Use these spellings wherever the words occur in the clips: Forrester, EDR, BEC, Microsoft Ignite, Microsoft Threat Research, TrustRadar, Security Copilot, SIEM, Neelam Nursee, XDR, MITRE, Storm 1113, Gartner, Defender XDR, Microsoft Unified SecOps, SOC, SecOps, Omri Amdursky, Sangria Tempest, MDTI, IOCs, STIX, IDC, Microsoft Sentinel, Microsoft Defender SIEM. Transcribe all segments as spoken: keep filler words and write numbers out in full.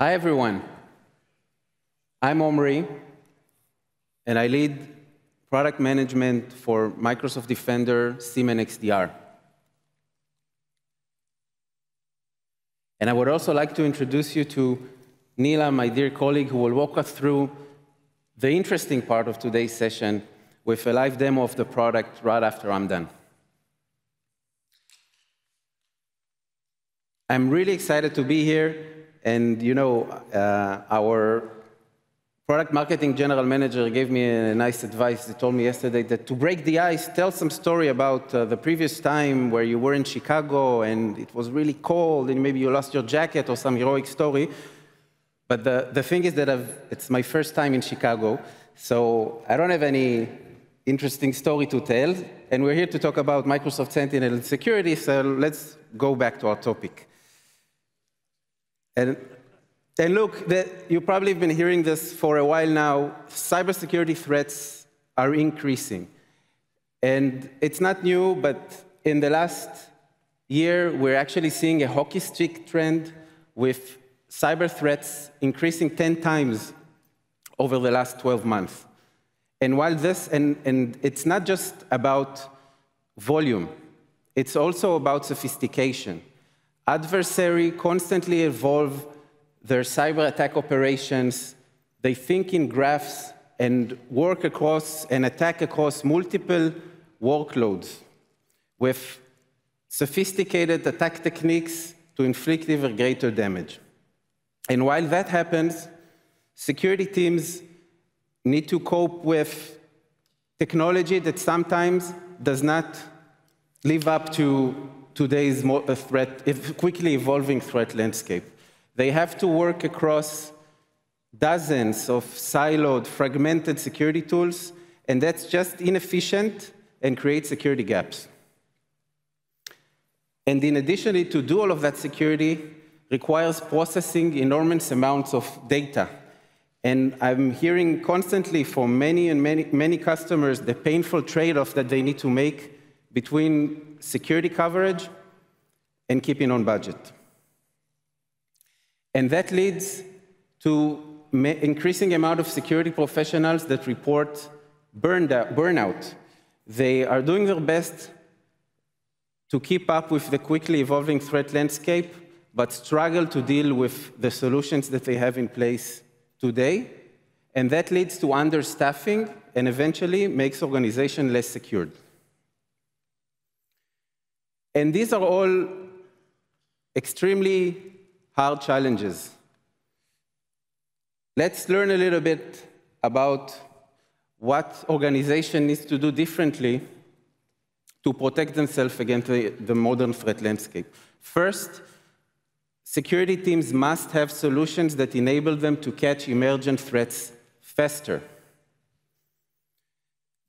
Hi everyone, I'm Omri, and I lead product management for Microsoft Defender SIEM and X D R. And I would also like to introduce you to Neelam, my dear colleague, who will walk us through the interesting part of today's session with a live demo of the product right after I'm done. I'm really excited to be here. And, you know, uh, our product marketing general manager gave me a nice advice. They told me yesterday that to break the ice, tell some story about uh, the previous time where you were in Chicago and it was really cold and maybe you lost your jacket or some heroic story. But the, the thing is that I've, it's my first time in Chicago, so I don't have any interesting story to tell. And we're here to talk about Microsoft Sentinel and security, so let's go back to our topic. And, and look, the, you probably have been hearing this for a while now. Cybersecurity threats are increasing. And it's not new, but in the last year, we're actually seeing a hockey stick trend with cyber threats increasing ten times over the last twelve months. And while this, and, and it's not just about volume, it's also about sophistication. Adversaries constantly evolve their cyber attack operations. They think in graphs and work across and attack across multiple workloads with sophisticated attack techniques to inflict even greater damage. And while that happens, security teams need to cope with technology that sometimes does not live up to today's threat, quickly evolving threat landscape. They have to work across dozens of siloed, fragmented security tools, and that's just inefficient and creates security gaps. And in addition, to do all of that security requires processing enormous amounts of data. And I'm hearing constantly from many and many, many customers the painful trade-off that they need to make between security coverage and keeping on budget. And that leads to increasing amount of security professionals that report burnout. They are doing their best to keep up with the quickly evolving threat landscape, but struggle to deal with the solutions that they have in place today. And that leads to understaffing and eventually makes organizations less secured. And these are all extremely hard challenges. Let's learn a little bit about what organization needs to do differently to protect themselves against the, the modern threat landscape. First, security teams must have solutions that enable them to catch emergent threats faster.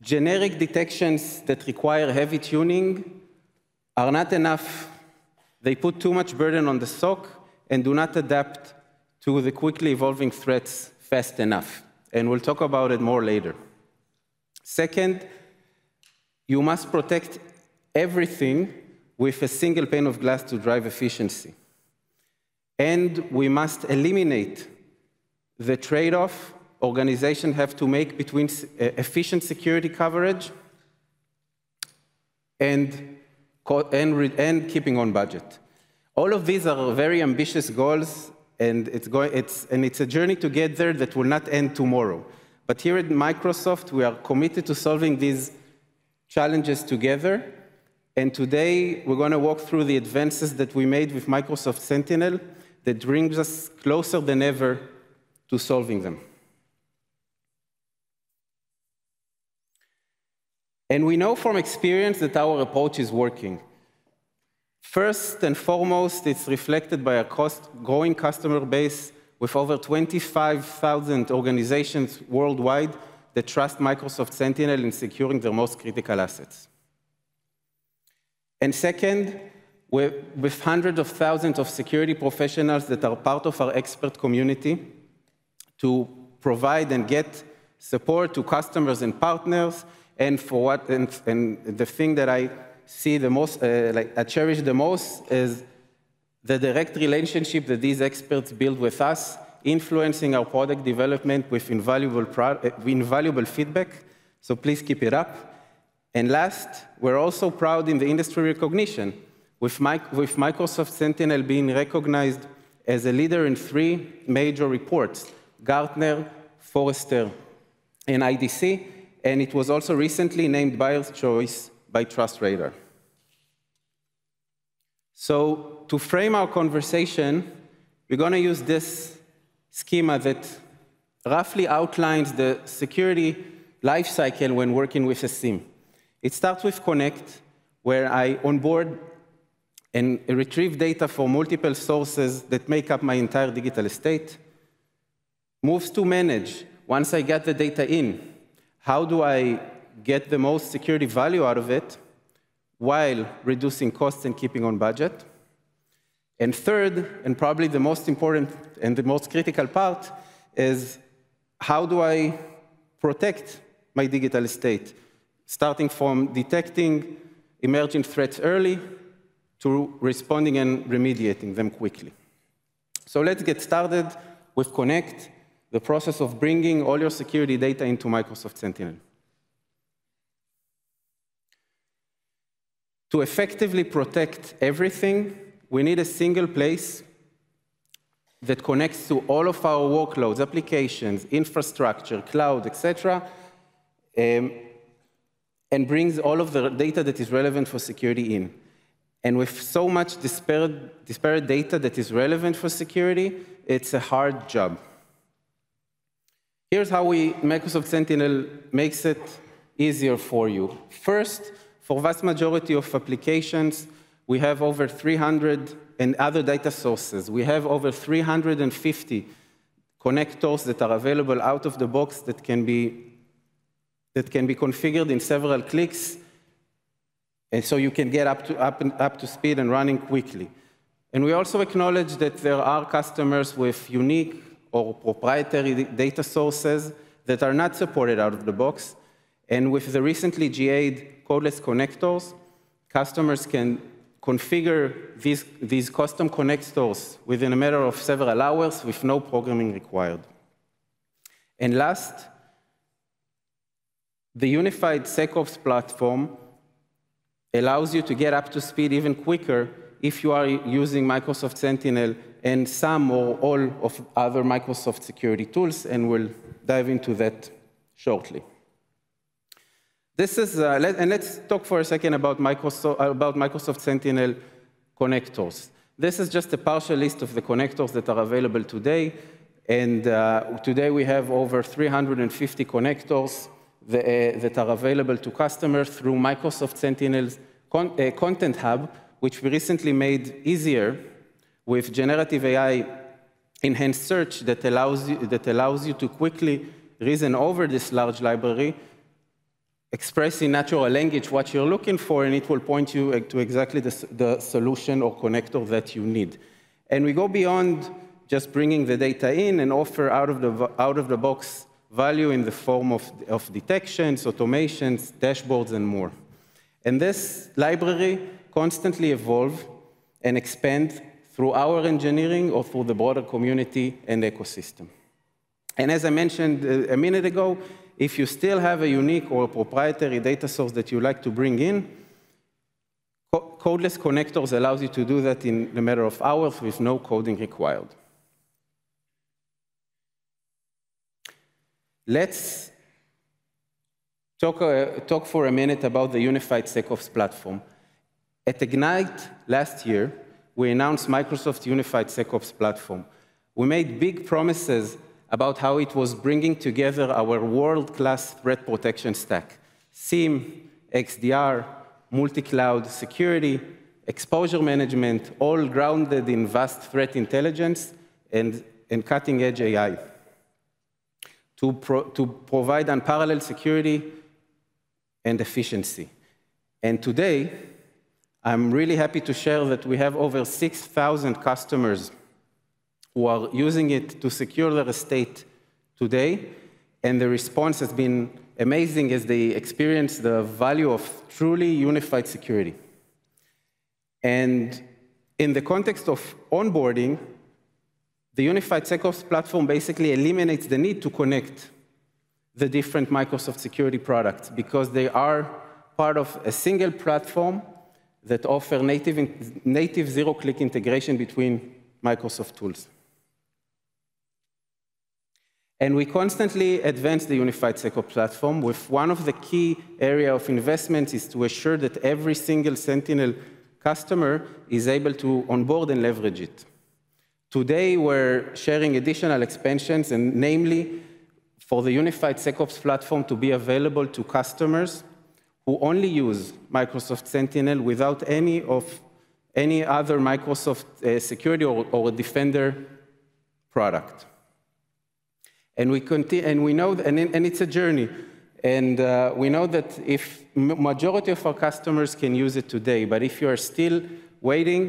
Generic detections that require heavy tuning are not enough. They put too much burden on the S O C and do not adapt to the quickly evolving threats fast enough. And we'll talk about it more later. Second, you must protect everything with a single pane of glass to drive efficiency. And we must eliminate the trade-off organizations have to make between efficient security coverage and And, and keeping on budget. All of these are very ambitious goals, and it's, going, it's, and it's a journey to get there that will not end tomorrow. But here at Microsoft, we are committed to solving these challenges together. And today, we're going to walk through the advances that we made with Microsoft Sentinel that brings us closer than ever to solving them. And we know from experience that our approach is working. First and foremost, it's reflected by a growing customer base with over twenty-five thousand organizations worldwide that trust Microsoft Sentinel in securing their most critical assets. And second, with hundreds of thousands of security professionals that are part of our expert community to provide and get support to customers and partners. And for what, and, and the thing that I see the most, uh, like I cherish the most, is the direct relationship that these experts build with us, influencing our product development with invaluable, pro uh, invaluable feedback. So please keep it up. And last, we're also proud in the industry recognition, with, mic with Microsoft Sentinel being recognized as a leader in three major reports, Gartner, Forrester, and I D C. And it was also recently named Buyer's Choice by TrustRadar. So to frame our conversation, we're going to use this schema that roughly outlines the security lifecycle when working with a SIEM. It starts with Connect, where I onboard and retrieve data from multiple sources that make up my entire digital estate. Moves to Manage. Once I get the data in, how do I get the most security value out of it while reducing costs and keeping on budget? And third, and probably the most important and the most critical part, is how do I protect my digital estate, starting from detecting emerging threats early to responding and remediating them quickly. So let's get started with Connect, the process of bringing all your security data into Microsoft Sentinel. To effectively protect everything, we need a single place that connects to all of our workloads, applications, infrastructure, cloud, et cetera, um, and brings all of the data that is relevant for security in. And with so much disparate, disparate data that is relevant for security, it's a hard job. Here's how we, Microsoft Sentinel makes it easier for you. First, for vast majority of applications, we have over three hundred, and other data sources. We have over three hundred fifty connectors that are available out of the box that can be, that can be configured in several clicks, and so you can get up to, up, and, up to speed and running quickly. And we also acknowledge that there are customers with unique or proprietary data sources that are not supported out of the box. And with the recently G A'd codeless connectors, customers can configure these, these custom connectors within a matter of several hours with no programming required. And last, the Unified SecOps platform allows you to get up to speed even quicker if you are using Microsoft Sentinel and some or all of other Microsoft security tools, and we'll dive into that shortly. This is, uh, let, and let's talk for a second about Microsoft, about Microsoft Sentinel connectors. This is just a partial list of the connectors that are available today. And uh, today we have over three hundred fifty connectors that, uh, that are available to customers through Microsoft Sentinel's con uh, Content Hub, which we recently made easier with generative A I enhanced search that allows you, that allows you to quickly reason over this large library, express in natural language what you're looking for, and it will point you to exactly the, the solution or connector that you need. And we go beyond just bringing the data in and offer out-of-the-box out of the box value in the form of, of detections, automations, dashboards, and more. And this library constantly evolves and expands through our engineering or through the broader community and ecosystem. And as I mentioned a minute ago, if you still have a unique or a proprietary data source that you like to bring in, co codeless connectors allows you to do that in a matter of hours with no coding required. Let's talk, uh, talk for a minute about the Unified SecOps platform. At Ignite last year, we announced Microsoft Unified SecOps platform. We made big promises about how it was bringing together our world-class threat protection stack. SIEM, X D R, multi-cloud security, exposure management, all grounded in vast threat intelligence and, and cutting-edge A I to, pro, to provide unparalleled security and efficiency. And today, I'm really happy to share that we have over six thousand customers who are using it to secure their estate today, and the response has been amazing as they experience the value of truly unified security. And in the context of onboarding, the Unified SecOps platform basically eliminates the need to connect the different Microsoft security products because they are part of a single platform that offers native, native zero-click integration between Microsoft tools. And we constantly advance the Unified SecOps platform with one of the key areas of investment is to assure that every single Sentinel customer is able to onboard and leverage it. Today, we're sharing additional expansions, and namely, for the Unified SecOps platform to be available to customers who only use Microsoft Sentinel without any of any other Microsoft uh, security or, or Defender product. And we continue, and we know, and, and it's a journey. And uh, we know that if majority of our customers can use it today, but if you are still waiting,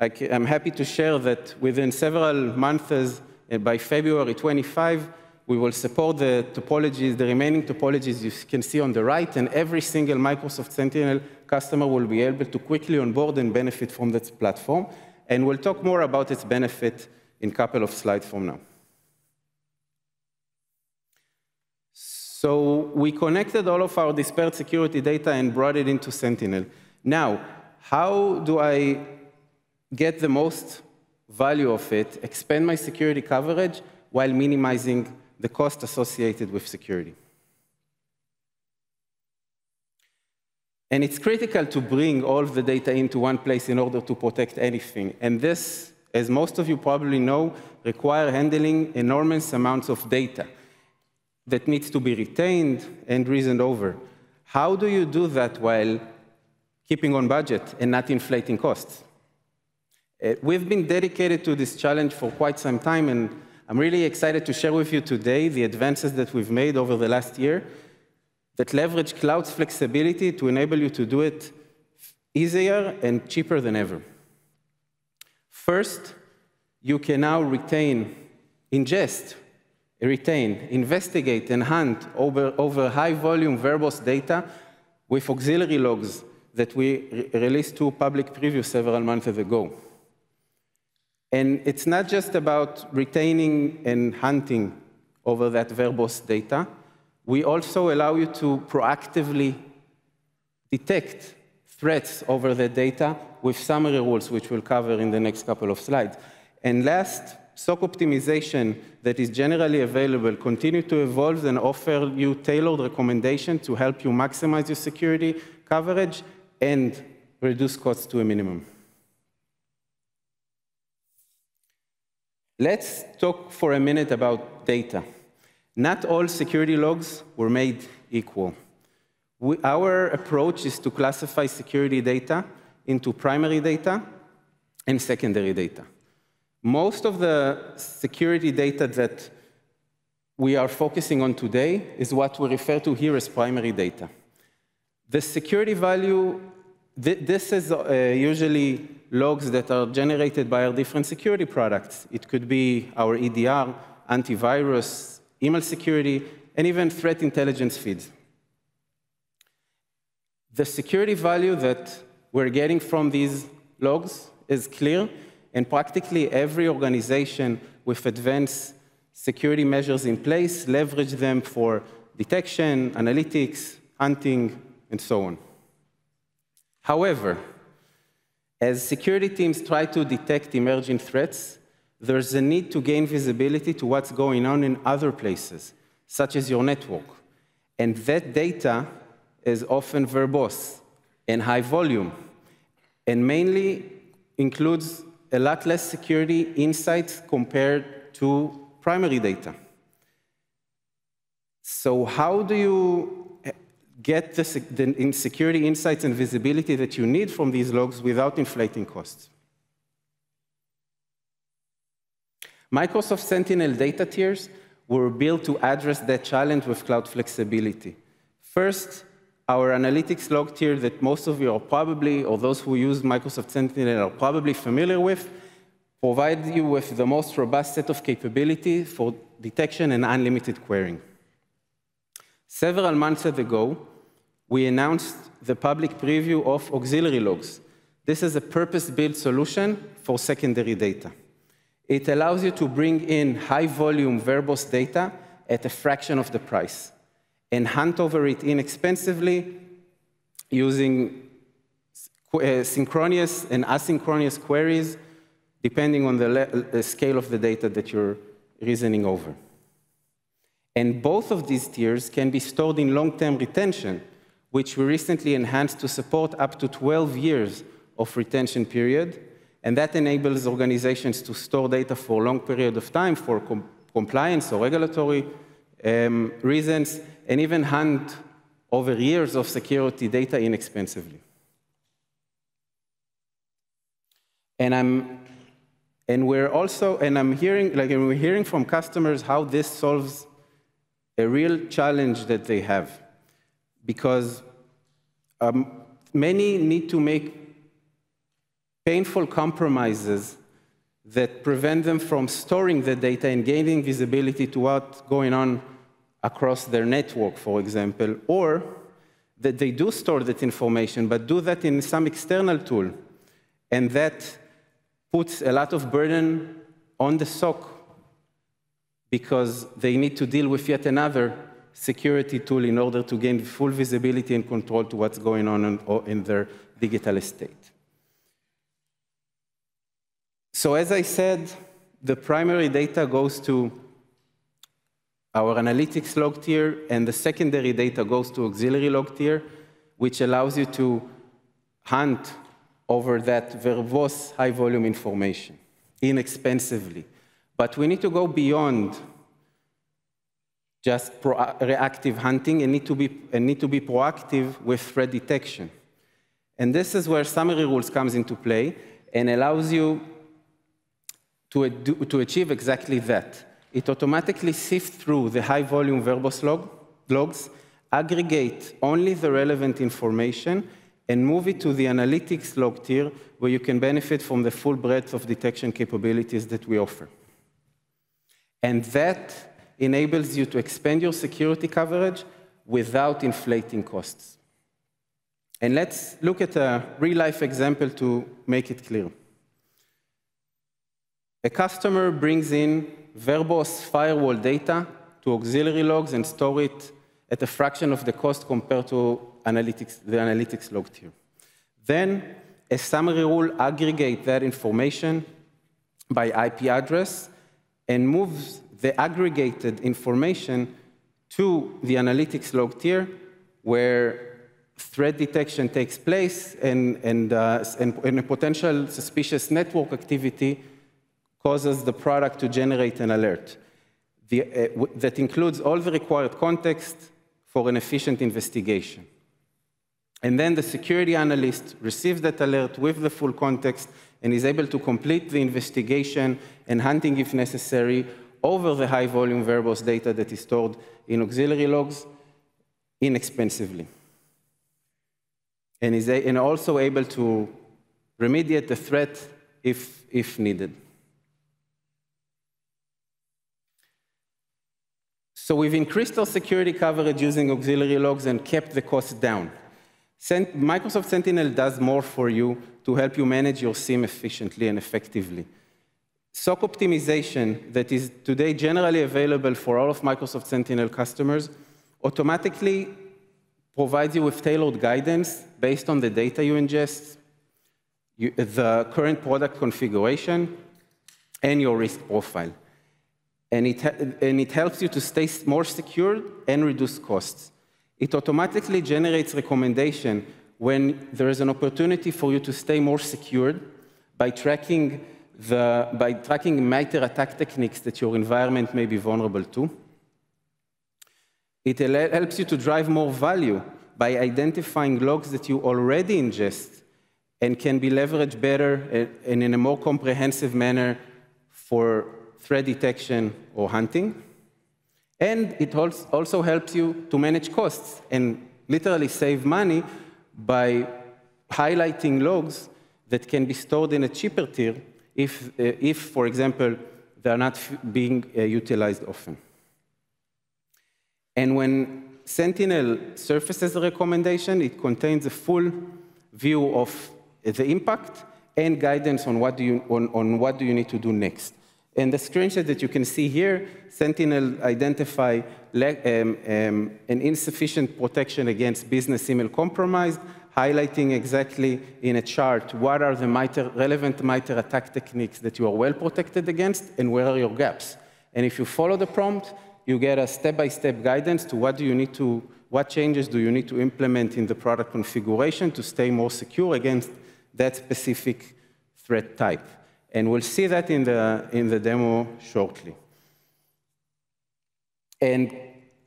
I can, I'm happy to share that within several months, uh, by February twenty-fifth, we will support the topologies, the remaining topologies you can see on the right, and every single Microsoft Sentinel customer will be able to quickly onboard and benefit from that platform. And we'll talk more about its benefit in a couple of slides from now. So we connected all of our disparate security data and brought it into Sentinel. Now, how do I get the most value of it, expand my security coverage while minimizing the cost associated with security? And it's critical to bring all of the data into one place in order to protect anything. And this, as most of you probably know, requires handling enormous amounts of data that needs to be retained and reasoned over. How do you do that while keeping on budget and not inflating costs? We've been dedicated to this challenge for quite some time, and I'm really excited to share with you today the advances that we've made over the last year that leverage cloud's flexibility to enable you to do it easier and cheaper than ever. First, you can now retain, ingest, retain, investigate, and hunt over, over high-volume verbose data with auxiliary logs that we re released to public preview several months ago. And it's not just about retaining and hunting over that verbose data. We also allow you to proactively detect threats over the data with summary rules, which we'll cover in the next couple of slides. And last, S O C optimization that is generally available continues to evolve and offer you tailored recommendations to help you maximize your security coverage and reduce costs to a minimum. Let's talk for a minute about data. Not all security logs were made equal. We, our approach is to classify security data into primary data and secondary data. Most of the security data that we are focusing on today is what we refer to here as primary data. The security value, th this is uh, usually logs that are generated by our different security products. It could be our E D R, antivirus, email security, and even threat intelligence feeds. The security value that we're getting from these logs is clear, and practically every organization with advanced security measures in place leverages them for detection, analytics, hunting, and so on. However, as security teams try to detect emerging threats, there's a need to gain visibility to what's going on in other places, such as your network. And that data is often verbose and high volume, and mainly includes a lot less security insights compared to primary data. So how do you get the, the insecurity insights and visibility that you need from these logs without inflating costs? Microsoft Sentinel data tiers were built to address that challenge with cloud flexibility. First, our analytics log tier that most of you are probably, or those who use Microsoft Sentinel are probably familiar with, provides you with the most robust set of capabilities for detection and unlimited querying. Several months ago, we announced the public preview of auxiliary logs This is a purpose-built solution for secondary data. It allows you to bring in high-volume verbose data at a fraction of the price and hunt over it inexpensively using uh, synchronous and asynchronous queries depending on the, the scale of the data that you're reasoning over. And both of these tiers can be stored in long-term retention, which we recently enhanced to support up to twelve years of retention period, and that enables organizations to store data for a long period of time for com compliance or regulatory um, reasons, and even hunt over years of security data inexpensively. And I'm and we're also and I'm hearing like and we're hearing from customers how this solves a real challenge that they have, because um, many need to make painful compromises that prevent them from storing the data and gaining visibility to what's going on across their network, for example, or that they do store that information, but do that in some external tool. And that puts a lot of burden on the S O C because they need to deal with yet another security tool in order to gain full visibility and control to what's going on in their digital estate. So as I said, the primary data goes to our analytics log tier, and the secondary data goes to auxiliary log tier, which allows you to hunt over that verbose high-volume information inexpensively. But we need to go beyond just reactive hunting and need to be, and need to be proactive with threat detection. And this is where summary rules comes into play and allows you to, to achieve exactly that. It automatically sifts through the high-volume verbose log, logs, aggregate only the relevant information, and move it to the analytics log tier, where you can benefit from the full breadth of detection capabilities that we offer. And that enables you to expand your security coverage without inflating costs. And let's look at a real-life example to make it clear. A customer brings in verbose firewall data to auxiliary logs and store it at a fraction of the cost compared to analytics, the analytics log tier. Then a summary rule aggregates that information by I P address and moves the aggregated information to the analytics log tier where threat detection takes place and, and, uh, and, and a potential suspicious network activity causes the product to generate an alert the, uh, that includes all the required context for an efficient investigation. And then the security analyst receives that alert with the full context and is able to complete the investigation and hunting, if necessary, over the high-volume verbose data that is stored in auxiliary logs inexpensively. And is a, and also able to remediate the threat if, if needed. So we've increased our security coverage using auxiliary logs and kept the cost down. Microsoft Sentinel does more for you to help you manage your S I E M efficiently and effectively. S O C optimization that is today generally available for all of Microsoft Sentinel customers automatically provides you with tailored guidance based on the data you ingest, you, the current product configuration, and your risk profile. And it, and it helps you to stay more secure and reduce costs. It automatically generates recommendation when there is an opportunity for you to stay more secured by tracking, the, by tracking MITRE attack techniques that your environment may be vulnerable to. It helps you to drive more value by identifying logs that you already ingest and can be leveraged better and in a more comprehensive manner for threat detection or hunting. And it also helps you to manage costs and literally save money by highlighting logs that can be stored in a cheaper tier if, uh, if for example, they're not being uh, utilized often. And when Sentinel surfaces a recommendation, it contains a full view of the impact and guidance on what do you, on, on what do you need to do next. And the screenshot that you can see here, Sentinel identify um, um, an insufficient protection against business email compromise, highlighting exactly in a chart what are the MITRE, relevant MITRE attack techniques that you are well protected against and where are your gaps. And if you follow the prompt, you get a step-by-step guidance to what do you need to, what changes do you need to implement in the product configuration to stay more secure against that specific threat type. And we'll see that in the, in the demo shortly. And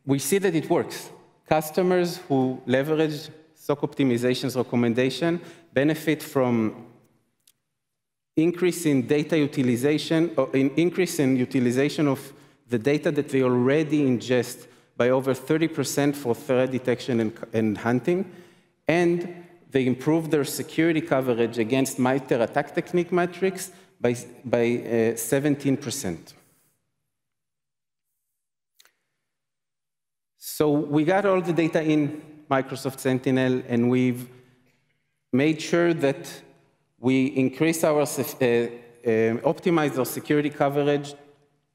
we see that it works. Customers who leverage S O C optimization's recommendation benefit from increase in data utilization, or in increase in utilization of the data that they already ingest by over thirty percent for threat detection and, and hunting, and they improve their security coverage against MITRE attack technique matrix by, by uh, seventeen percent. So we got all the data in Microsoft Sentinel, and we've made sure that we increase our, uh, uh, optimize our security coverage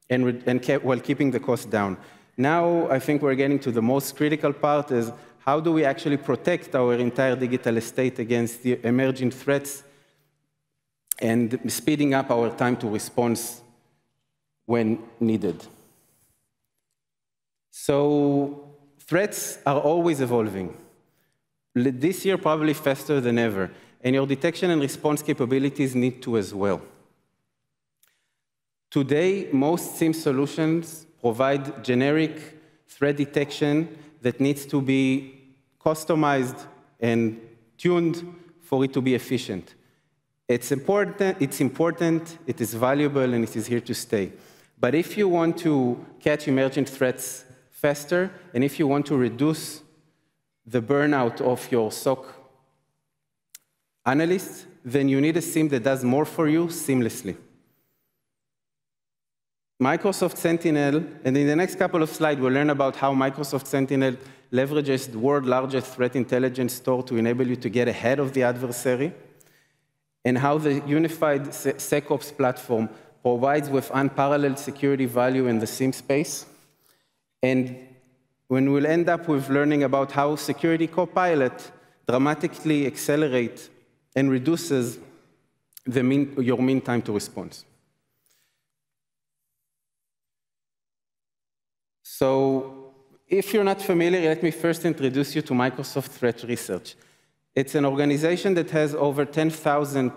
and, and kept, while keeping the cost down. Now I think we're getting to the most critical part is how do we actually protect our entire digital estate against the emerging threats and speeding up our time to response when needed. So threats are always evolving. This year probably faster than ever. And your detection and response capabilities need to as well. Today, most S I E M solutions provide generic threat detection that needs to be customized and tuned for it to be efficient. It's important, it's important, it is valuable, and it is here to stay. But if you want to catch emergent threats faster, and if you want to reduce the burnout of your S O C analysts, then you need a S I E M that does more for you seamlessly. Microsoft Sentinel, and in the next couple of slides, we'll learn about how Microsoft Sentinel leverages the world's largest threat intelligence store to enable you to get ahead of the adversary, and how the unified SecOps platform provides with unparalleled security value in the S I E M space. And when we'll end up with learning about how Security Copilot dramatically accelerates and reduces the mean, your mean time to response. So if you're not familiar, let me first introduce you to Microsoft Threat Research. It's an organization that has over ten thousand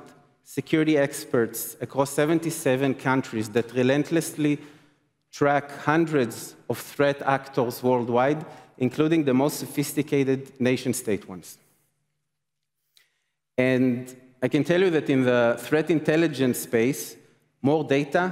security experts across seventy-seven countries that relentlessly track hundreds of threat actors worldwide, including the most sophisticated nation-state ones. And I can tell you that in the threat intelligence space, more data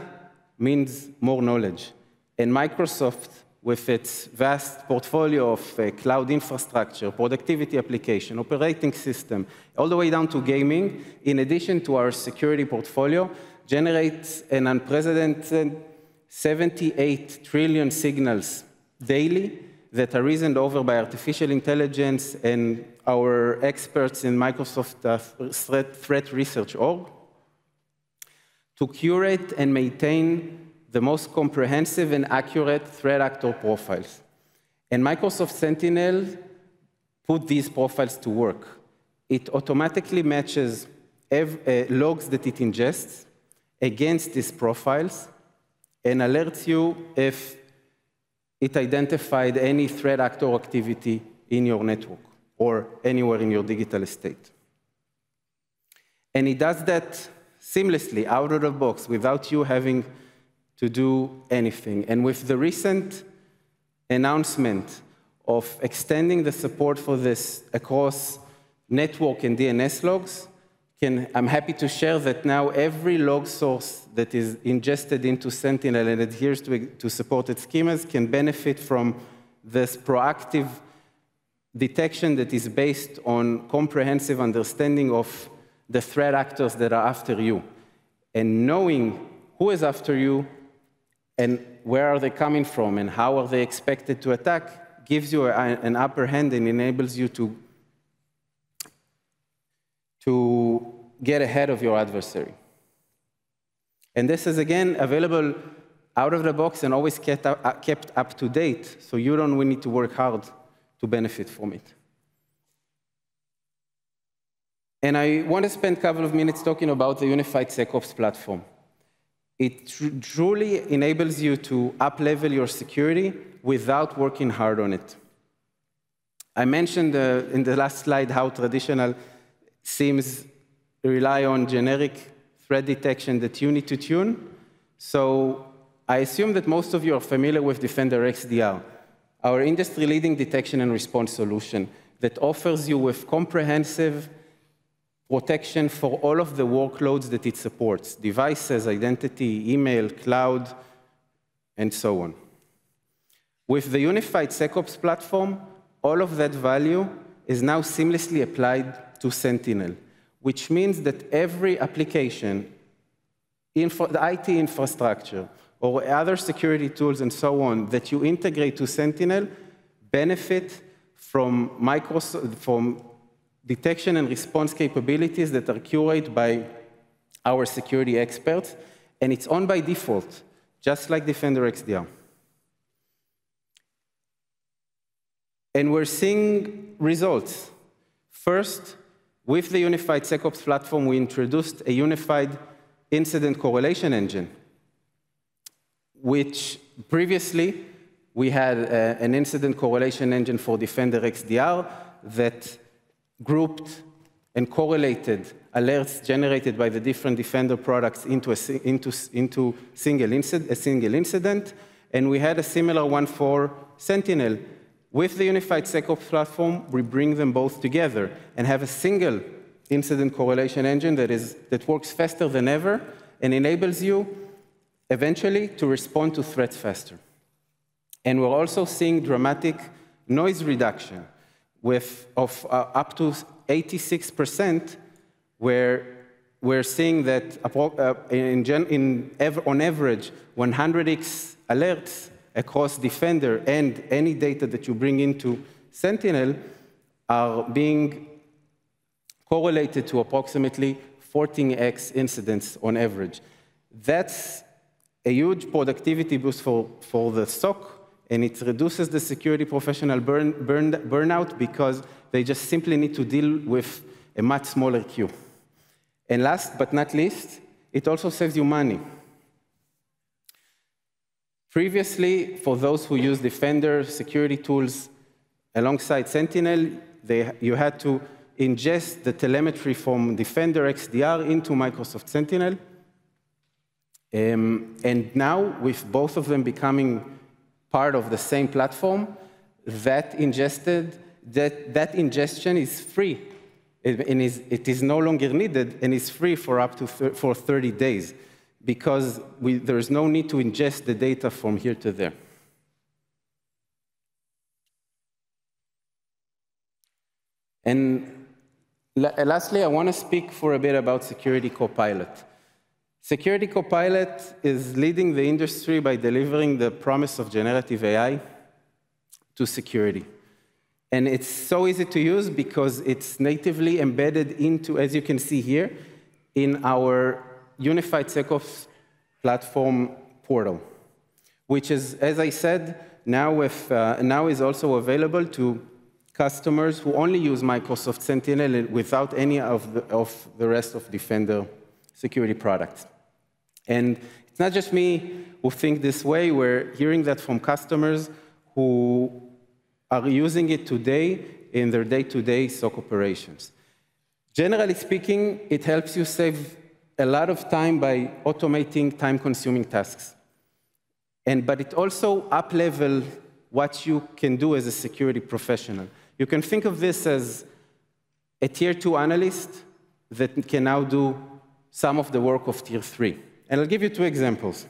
means more knowledge. And Microsoft, with its vast portfolio of uh, cloud infrastructure, productivity application, operating system, all the way down to gaming, in addition to our security portfolio, generates an unprecedented seventy-eight trillion signals daily that are reasoned over by artificial intelligence and our experts in Microsoft uh, threat, threat Research org to curate and maintain the most comprehensive and accurate threat actor profiles. And Microsoft Sentinel put these profiles to work. It automatically matches uh, logs that it ingests against these profiles and alerts you if it identified any threat actor activity in your network or anywhere in your digital estate. And it does that seamlessly, out of the box, without you having to do anything. And with the recent announcement of extending the support for this across network and D N S logs, can, I'm happy to share that now every log source that is ingested into Sentinel and adheres to, to supported schemas can benefit from this proactive detection that is based on comprehensive understanding of the threat actors that are after you. And knowing who is after you, and where are they coming from, and how are they expected to attack, gives you a, an upper hand and enables you to, to get ahead of your adversary. And this is, again, available out of the box and always kept up, kept up to date, so you don't really need to work hard to benefit from it. And I want to spend a couple of minutes talking about the Unified SecOps platform. It tr truly enables you to up-level your security without working hard on it. I mentioned uh, in the last slide how traditional S I E Ms rely on generic threat detection that you need to tune. So I assume that most of you are familiar with Defender X D R, our industry-leading detection and response solution that offers you with comprehensive protection for all of the workloads that it supports, devices, identity, email, cloud, and so on. With the Unified SecOps platform, all of that value is now seamlessly applied to Sentinel, which means that every application, info, the I T infrastructure, or other security tools and so on that you integrate to Sentinel benefit from Microsoft, from detection and response capabilities that are curated by our security experts, and it's on by default, just like Defender X D R. And we're seeing results. First, with the Unified SecOps platform, we introduced a unified incident correlation engine, which previously we had uh, an incident correlation engine for Defender X D R that grouped and correlated alerts generated by the different Defender products into a, into, into single incident, a single incident. And we had a similar one for Sentinel. With the Unified SecOps platform, we bring them both together and have a single incident correlation engine that, is, that works faster than ever and enables you, eventually, to respond to threats faster. And we're also seeing dramatic noise reduction with, of uh, up to eighty-six percent, where we're seeing that uh, in gen in ev on average, one hundred X alerts across Defender and any data that you bring into Sentinel are being correlated to approximately fourteen X incidents on average. That's a huge productivity boost for, for the S O C, and it reduces the security professional burn, burn, burnout because they just simply need to deal with a much smaller queue. And last but not least, it also saves you money. Previously, for those who use Defender security tools alongside Sentinel, they, you had to ingest the telemetry from Defender X D R into Microsoft Sentinel. Um, and now, with both of them becoming part of the same platform, that, ingested, that, that ingestion is free. It, and is, it is no longer needed and is free for up to th for thirty days because we, there is no need to ingest the data from here to there. And la lastly, I want to speak for a bit about Security Copilot. Security Copilot is leading the industry by delivering the promise of generative A I to security. And it's so easy to use because it's natively embedded into, as you can see here, in our Unified SecOps platform portal, which is, as I said, now, with, uh, now is also available to customers who only use Microsoft Sentinel without any of the, of the rest of Defender security products. And it's not just me who think this way. We're hearing that from customers who are using it today in their day-to-day S O C operations. Generally speaking, it helps you save a lot of time by automating time-consuming tasks. And, but it also up-levels what you can do as a security professional. You can think of this as a tier two analyst that can now do some of the work of tier three. And I'll give you two examples.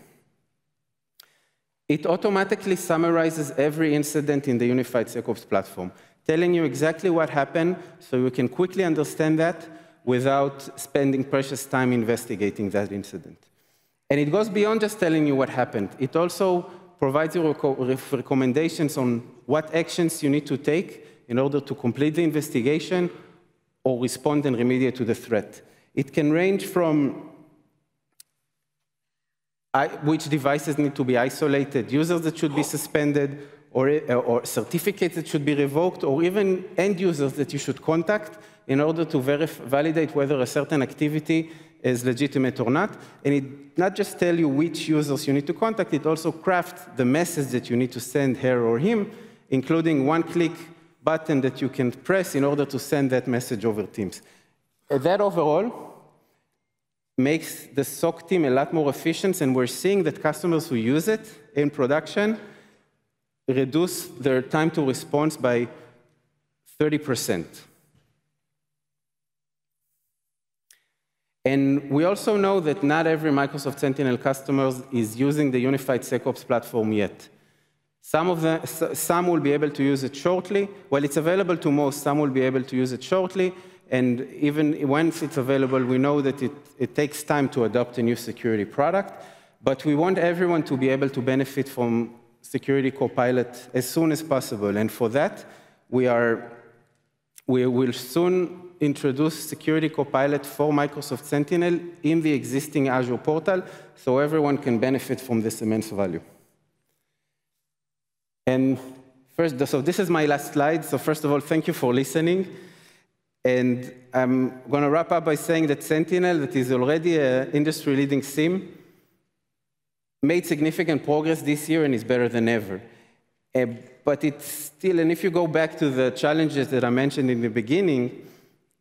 It automatically summarizes every incident in the Unified SecOps platform, telling you exactly what happened so you can quickly understand that without spending precious time investigating that incident. And it goes beyond just telling you what happened. It also provides you rec recommendations on what actions you need to take in order to complete the investigation or respond and remediate to the threat. It can range from I, which devices need to be isolated, users that should be suspended, or, or certificates that should be revoked, or even end users that you should contact in order to verify, validate whether a certain activity is legitimate or not. And it not just tell you which users you need to contact, it also crafts the message that you need to send her or him, including one-click button that you can press in order to send that message over Teams. That overall makes the S O C team a lot more efficient, and we're seeing that customers who use it in production reduce their time to response by thirty percent. And we also know that not every Microsoft Sentinel customer is using the Unified SecOps platform yet. Some, of the, some will be able to use it shortly. Well, it's available to most. Some will be able to use it shortly. And even once it's available, we know that it, it takes time to adopt a new security product. But we want everyone to be able to benefit from Security Copilot as soon as possible. And for that, we, are, we will soon introduce Security Copilot for Microsoft Sentinel in the existing Azure portal, so everyone can benefit from this immense value. And first, so this is my last slide. So first of all, thank you for listening. And I'm going to wrap up by saying that Sentinel, that is already an industry-leading SIEM, made significant progress this year and is better than ever. Uh, but it's still, and if you go back to the challenges that I mentioned in the beginning,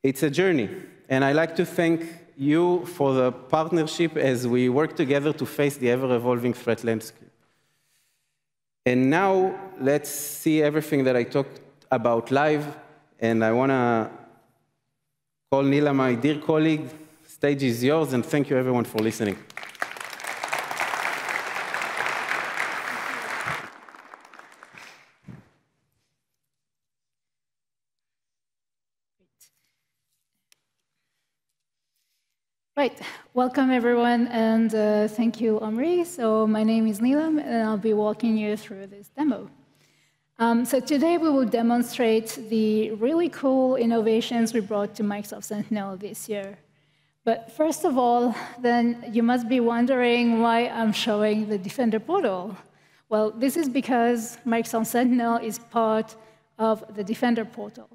it's a journey. And I'd like to thank you for the partnership as we work together to face the ever-evolving threat landscape. And now, let's see everything that I talked about live, and I want to call Neelam, my dear colleague. Stage is yours, and thank you everyone for listening. Right, welcome everyone, and uh, thank you, Omri. So my name is Neelam, and I'll be walking you through this demo. Um, so today we will demonstrate the really cool innovations we brought to Microsoft Sentinel this year. But first of all, then you must be wondering why I'm showing the Defender portal. Well, this is because Microsoft Sentinel is part of the Defender portal.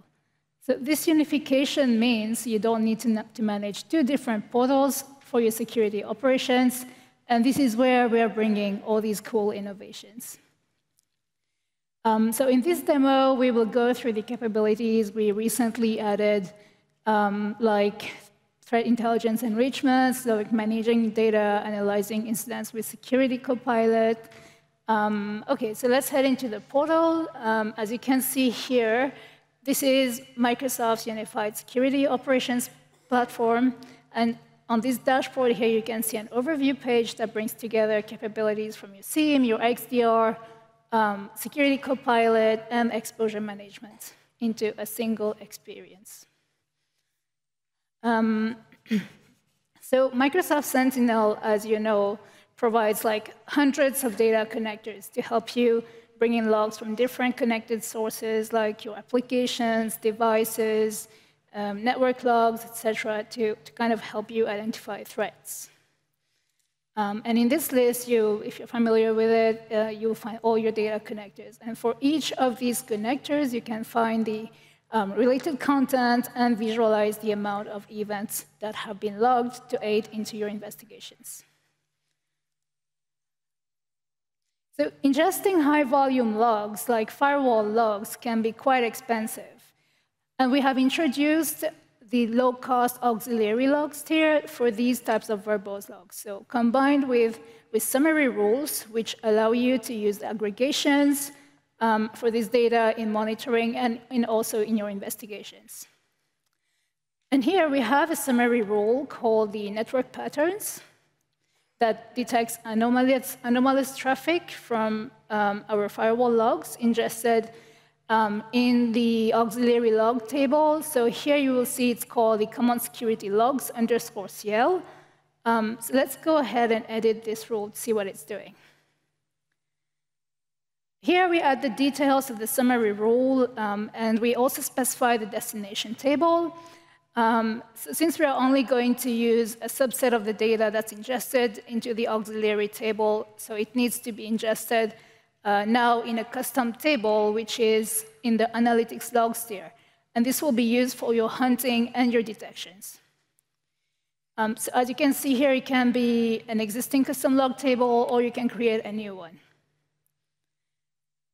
So this unification means you don't need to, to manage two different portals for your security operations, and this is where we are bringing all these cool innovations. Um, so in this demo, we will go through the capabilities we recently added, um, like threat intelligence enrichment, so like managing data, analyzing incidents with Security Copilot. Um, okay, so let's head into the portal. Um, as you can see here, this is Microsoft's Unified Security Operations Platform. And on this dashboard here, you can see an overview page that brings together capabilities from your SIEM, your X D R, Um, Security Copilot, and exposure management into a single experience. Um, so Microsoft Sentinel, as you know, provides like hundreds of data connectors to help you bring in logs from different connected sources like your applications, devices, um, network logs, et cetera, to, to kind of help you identify threats. Um, and in this list, you, if you're familiar with it, uh, you'll find all your data connectors. And for each of these connectors, you can find the um, related content and visualize the amount of events that have been logged to aid into your investigations. So ingesting high-volume logs, like firewall logs, can be quite expensive. And we have introduced the low-cost auxiliary logs tier for these types of verbose logs. So combined with, with summary rules, which allow you to use aggregations um, for this data in monitoring and in also in your investigations. And here we have a summary rule called the network patterns that detects anomalous, anomalous traffic from um, our firewall logs ingested Um, in the auxiliary log table. So here you will see it's called the common security logs underscore C L. Um, so let's go ahead and edit this rule to see what it's doing. Here we add the details of the summary rule, um, and we also specify the destination table. Um, so since we are only going to use a subset of the data that's ingested into the auxiliary table, so it needs to be ingested uh, now in a custom table, which is in the analytics logs tier. And this will be used for your hunting and your detections. Um, so as you can see here, it can be an existing custom log table, or you can create a new one.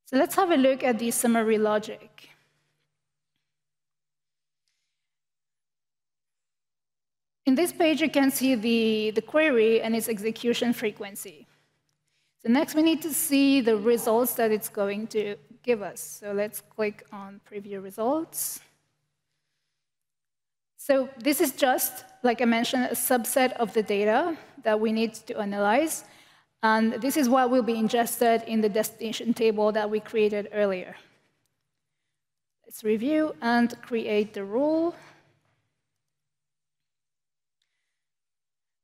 So let's have a look at the summary logic. In this page, you can see the, the query and its execution frequency. So next, we need to see the results that it's going to give us. So let's click on Preview Results. So this is just, like I mentioned, a subset of the data that we need to analyze. And this is what will be ingested in the destination table that we created earlier. Let's review and create the rule.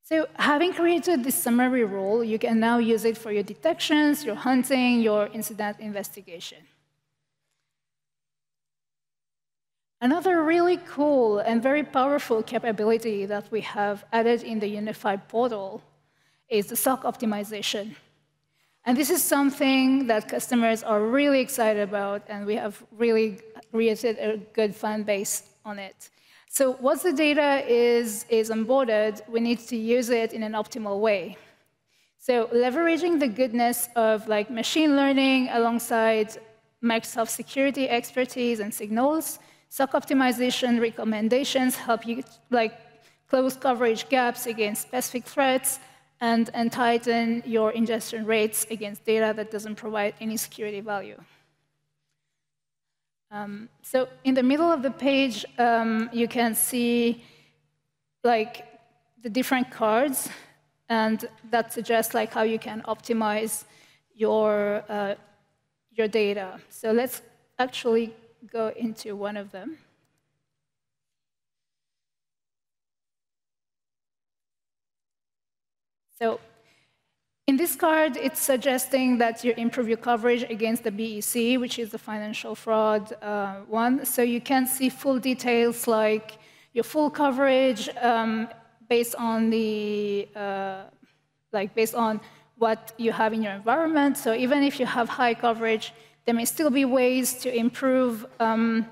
So having created this summary rule, you can now use it for your detections, your hunting, your incident investigation. Another really cool and very powerful capability that we have added in the Unified portal is the S O C optimization. And this is something that customers are really excited about, and we have really created a good fan base on it. So once the data is, is onboarded, we need to use it in an optimal way. So leveraging the goodness of like machine learning alongside Microsoft security expertise and signals, S O C optimization recommendations help you like close coverage gaps against specific threats and, and tighten your ingestion rates against data that doesn't provide any security value. Um, so in the middle of the page, um, you can see like the different cards, and that suggests like how you can optimize your uh, your data. So let's actually go into one of them. So in this card, it's suggesting that you improve your coverage against the B E C, which is the financial fraud uh, one. So you can see full details like your full coverage um, based on the uh, like based on what you have in your environment. So even if you have high coverage, there may still be ways to improve um,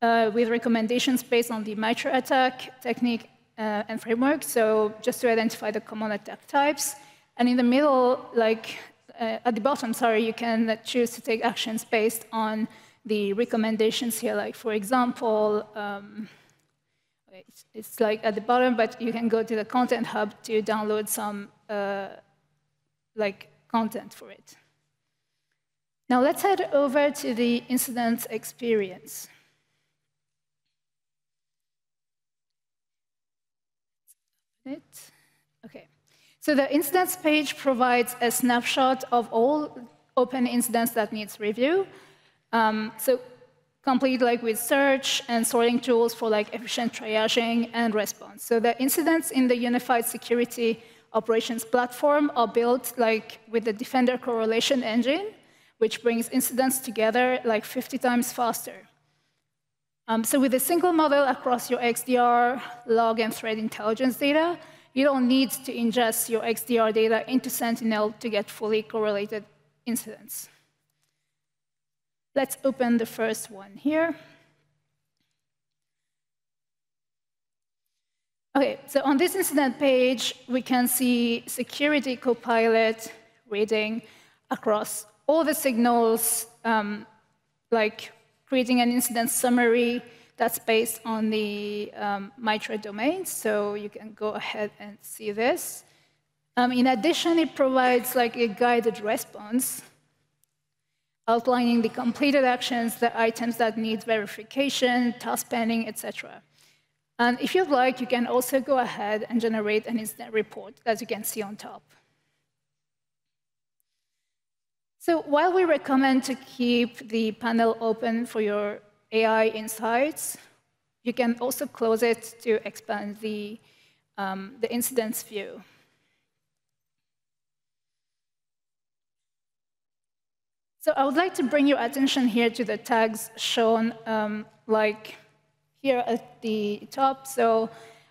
uh, with recommendations based on the MITRE attack technique uh, and framework. So just to identify the common attack types. And in the middle, like uh, at the bottom, sorry, you can choose to take actions based on the recommendations here. Like, for example, um, it's, it's like at the bottom, but you can go to the Content Hub to download some uh, like content for it. Now let's head over to the incident experience. Let's open it. So the incidents page provides a snapshot of all open incidents that needs review. Um, so complete like with search and sorting tools for like efficient triaging and response. So the incidents in the Unified Security Operations Platform are built like with the Defender correlation engine, which brings incidents together like fifty times faster. Um, so with a single model across your X D R, log, and threat intelligence data, you don't need to ingest your X D R data into Sentinel to get fully correlated incidents. Let's open the first one here. Okay, so on this incident page, we can see Security Copilot reading across all the signals, um, like creating an incident summary that's based on the um, MITRE domain, so you can go ahead and see this. Um, in addition, it provides like a guided response, outlining the completed actions, the items that need verification, task pending, et cetera. And if you'd like, you can also go ahead and generate an incident report, as you can see on top. So while we recommend to keep the panel open for your A I insights, you can also close it to expand the, um, the incidents view. So I would like to bring your attention here to the tags shown um, like here at the top. So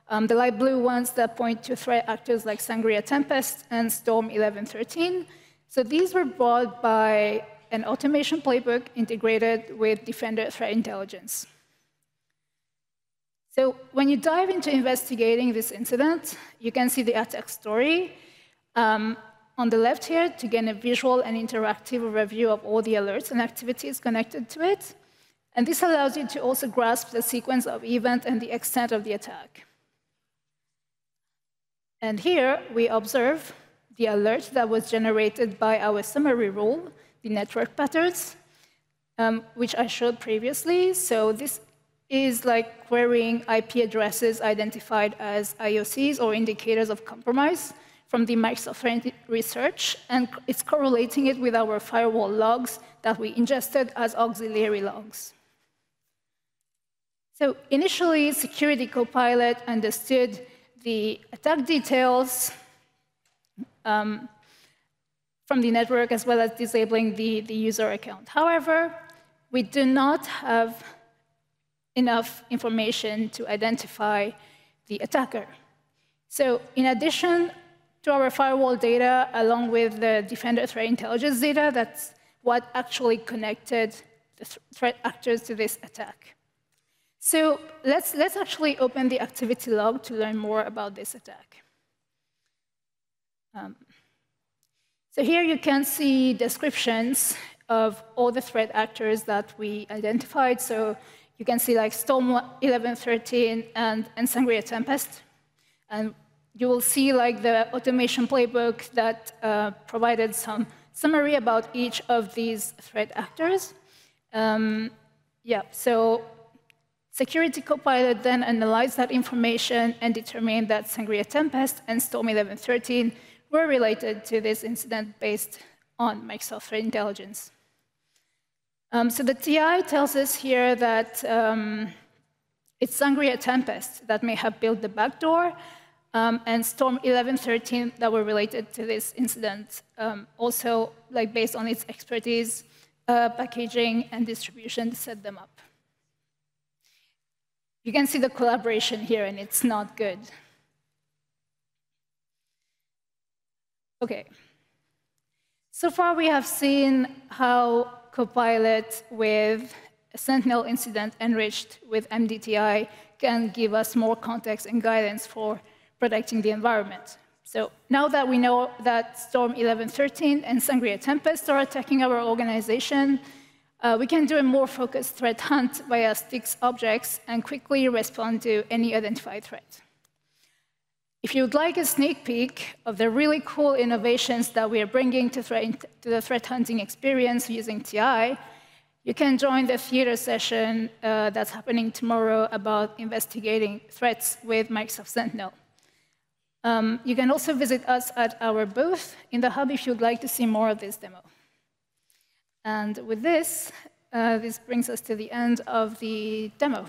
um, the light blue ones that point to threat actors like Sangria Tempest and Storm eleven thirteen. So these were brought by an automation playbook integrated with Defender Threat Intelligence. So when you dive into investigating this incident, you can see the attack story um, on the left here to gain a visual and interactive review of all the alerts and activities connected to it. And this allows you to also grasp the sequence of events and the extent of the attack. And here we observe the alert that was generated by our summary rule, the network patterns, um, which I showed previously. So this is like querying I P addresses identified as I O Cs or indicators of compromise from the Microsoft Threat Research, and it's correlating it with our firewall logs that we ingested as auxiliary logs. So initially, Security Copilot understood the attack details um, from the network as well as disabling the, the user account. However, we do not have enough information to identify the attacker. So in addition to our firewall data, along with the Defender Threat Intelligence data, that's what actually connected the threat actors to this attack. So let's, let's actually open the activity log to learn more about this attack. Um, so here you can see descriptions of all the threat actors that we identified. So you can see like Storm eleven thirteen and, and Sangria Tempest. And you will see like the automation playbook that uh, provided some summary about each of these threat actors. Um, yeah, so Security Copilot then analyzed that information and determined that Sangria Tempest and Storm eleven thirteen were related to this incident based on Microsoft Threat Intelligence. Um, so the T I tells us here that um, it's Sangria Tempest that may have built the backdoor, Um, and Storm eleven thirteen that were related to this incident, um, also like based on its expertise, uh, packaging and distribution to set them up. You can see the collaboration here, and it's not good. Okay. So far we have seen how Copilot with a Sentinel incident enriched with M D T I can give us more context and guidance for protecting the environment. So now that we know that Storm eleven thirteen and Sangria Tempest are attacking our organization, uh, we can do a more focused threat hunt via STIX objects and quickly respond to any identified threat. If you would like a sneak peek of the really cool innovations that we are bringing to, threat, to the threat hunting experience using T I, you can join the theater session uh, that's happening tomorrow about investigating threats with Microsoft Sentinel. Um, you can also visit us at our booth in the hub if you'd like to see more of this demo. And with this, uh, this brings us to the end of the demo.